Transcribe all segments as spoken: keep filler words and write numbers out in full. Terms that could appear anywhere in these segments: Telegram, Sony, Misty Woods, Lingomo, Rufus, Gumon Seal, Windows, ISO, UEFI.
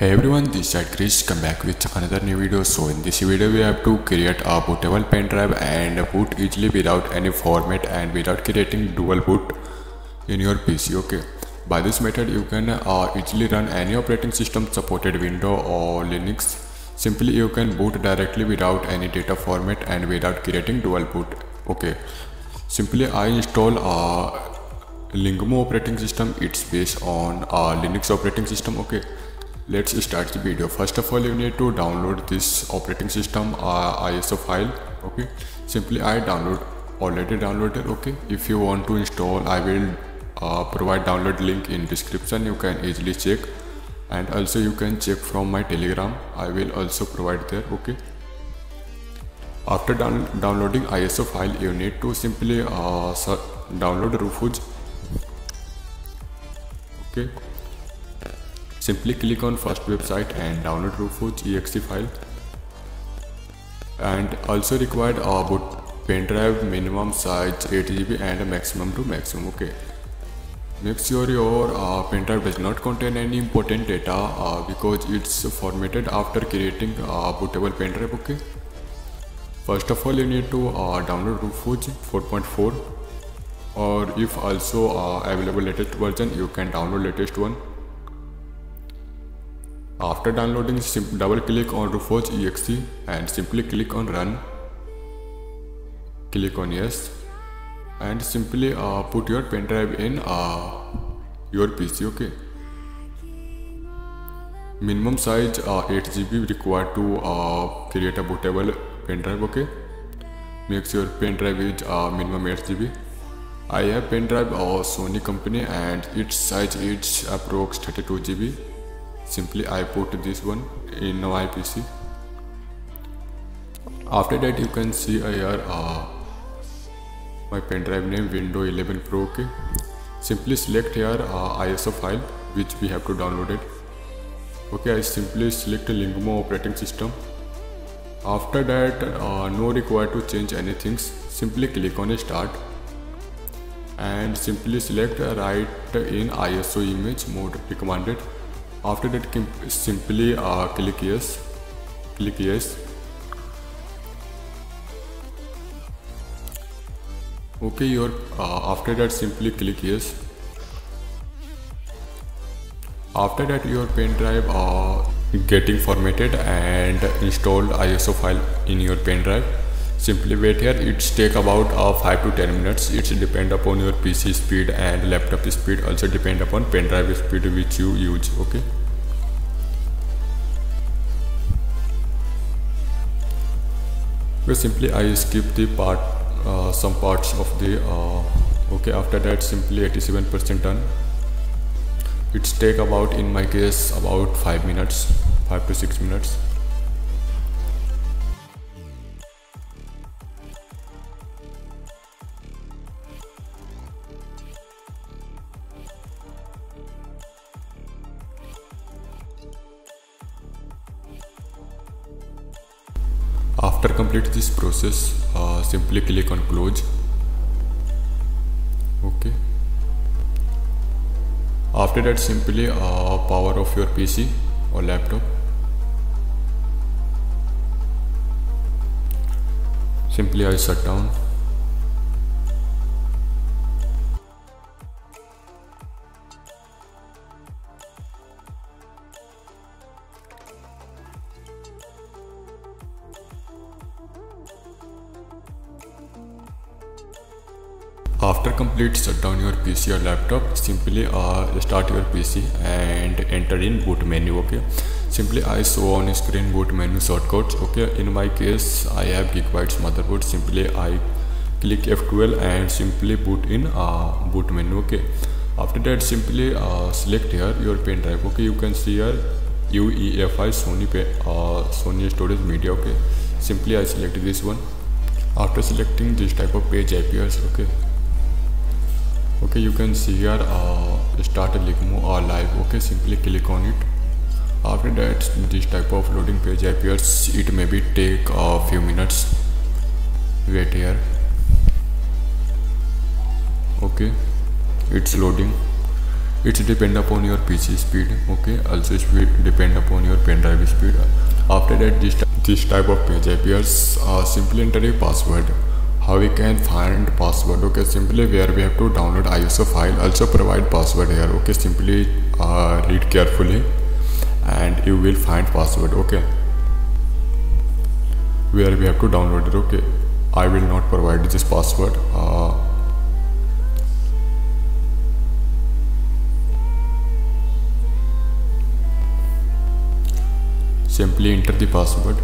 Hey everyone, this side Chris, come back with another new video. So in this video we have to create a bootable pen drive and boot easily without any format and without creating dual boot in your P C. Okay, by this method you can uh, easily run any operating system supported, Windows or Linux. Simply you can boot directly without any data format and without creating dual boot. Okay, simply I install a uh, Lingomo operating system. It's based on a Linux operating system. Okay, let's start the video. First of all, you need to download this operating system uh, I S O file. Okay, simply I download already downloaded. Okay, if you want to install, I will uh, provide download link in description. You can easily check, and also you can check from my Telegram. I will also provide there. Okay, after down downloading I S O file, you need to simply uh, download Rufus. Okay. Simply click on first website and download Rufus dot E X E file, and also required a boot pen drive minimum size eight G B and a maximum to maximum. Okay, make sure your uh, pen drive does not contain any important data uh, because it's formatted after creating a bootable pen drive. Okay, first of all you need to uh, download Rufus four point four, or if also uh, available latest version you can download latest one. After downloading, double click on Rufus dot E X E and simply click on run, click on yes, and simply uh, put your pen drive in uh, your P C. Okay, minimum size uh, eight G B required to uh, create a bootable pen drive. Okay, make sure pen drive is uh, minimum eight G B. I have pen drive of Sony company and its size is approx thirty-two G B. Simply I put this one in my P C. After that you can see here uh, my pen drive name Windows eleven Pro. Okay, simply select here uh, I S O file which we have to download it. Okay, I simply select Lingomo operating system. After that uh, no required to change anything. Simply click on start and simply select write in I S O image mode recommended. After that simply uh, click yes, click yes. Okay, your uh, after that simply click yes. After that your pen drive uh, getting formatted and installed I S O file in your pen drive. Simply wait here. It's take about uh, five to ten minutes. It's depend upon your P C speed and laptop speed, also depend upon pen drive speed which you use. Okay, so simply I skip the part uh, some parts of the uh, okay. After that simply eighty-seven percent done. It's take about, in my case, about five minutes, five to six minutes. After complete this process, uh, simply click on close. Okay. After that, simply uh, power off your P C or laptop. Simply I shut down. After complete shutdown your P C or laptop, simply uh, start your P C and enter in boot menu. Okay, simply I show on screen boot menu shortcuts. Okay, in my case I have Gigabyte's motherboard. Simply I click F twelve and simply boot in uh, boot menu. Okay, after that simply uh, select here your pen drive. Okay, you can see here U E F I Sony uh, Sony storage media. Okay, simply I select this one. After selecting, this type of page appears. Okay. Okay, you can see here uh, start Lingomo or live. Okay, simply click on it. After that this type of loading page appears. It may be take a uh, few minutes. Wait here. Okay, it's loading. It's depend upon your P C speed, okay. Also it will depend upon your pen drive speed. After that, this, this type of page appears. Uh, simply enter a password. How we can find password? Okay, simply where we have to download I S O file. Also provide password here. Okay, simply uh, read carefully, and you will find password. Okay, where we have to download it. Okay, I will not provide this password. Uh, Simply enter the password.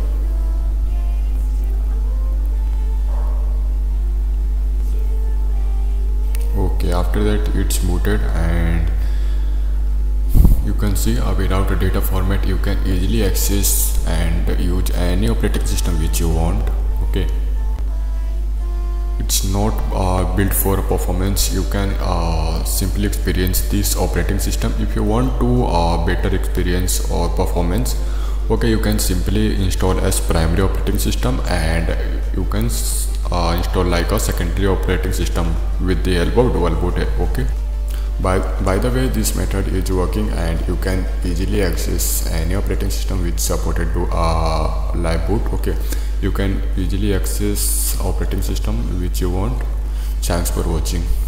Okay, after that it's booted and you can see uh, without a data format you can easily access and use any operating system which you want. Okay, it's not uh, built for performance. You can uh, simply experience this operating system. If you want to uh, better experience or performance, okay, you can simply install as primary operating system, and you can uh, install like a secondary operating system with the help of dual boot. Okay, by by the way, this method is working and you can easily access any operating system which supported to uh, live boot. Okay, you can easily access operating system which you want. Thanks for watching.